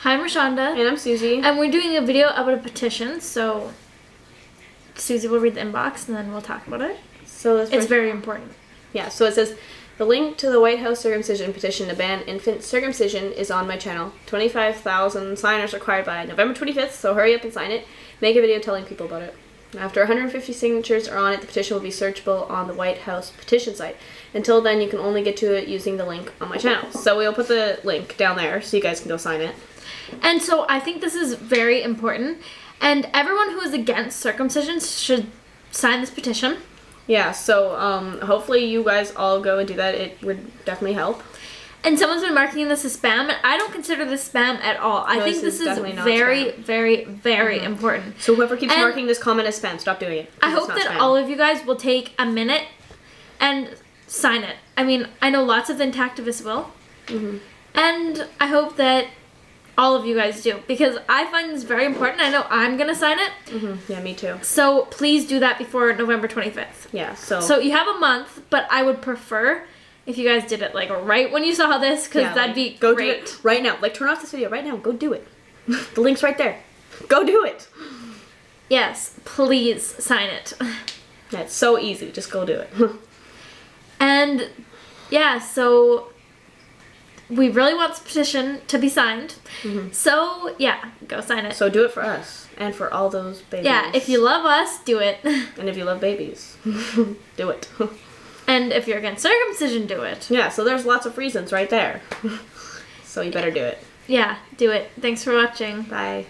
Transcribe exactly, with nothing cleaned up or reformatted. Hi, I'm Rashonda. And I'm Susie. And we're doing a video about a petition, so Susie will read the inbox and then we'll talk about it. So it's first... very important. Yeah, so it says, the link to the White House circumcision petition to ban infant circumcision is on my channel. twenty-five thousand signers required by November twenty-fifth, so hurry up and sign it. Make a video telling people about it. After one hundred fifty signatures are on it, the petition will be searchable on the White House petition site. Until then, you can only get to it using the link on my channel. So we'll put the link down there so you guys can go sign it. And so I think this is very important. And everyone who is against circumcision should sign this petition. Yeah, so um, hopefully you guys all go and do that. It would definitely help. And someone's been marketing this as spam, and I don't consider this spam at all. I no, think this is, this is very, spam. very, very mm-hmm. important. So whoever keeps and marking this comment as spam, stop doing it. I hope that spam. all of you guys will take a minute and sign it. I mean, I know lots of Intactivists will. Mm-hmm. And I hope that all of you guys do, because I find this very important. I know I'm gonna sign it. Mm-hmm. Yeah, me too. So please do that before November twenty-fifth. Yeah, so. So you have a month, but I would prefer if you guys did it like right when you saw this, because yeah, that'd like, be go great. Go do it right now. Like turn off this video right now. Go do it. The link's right there. Go do it. Yes, please sign it. That's so easy. Just go do it. And yeah, so we really want this petition to be signed. Mm-hmm. So yeah, go sign it. So do it for us and for all those babies. Yeah, if you love us, do it. And if you love babies, do it. And if you're against circumcision, do it. Yeah, so there's lots of reasons right there. So you better do it. Yeah, do it. Thanks for watching. Bye.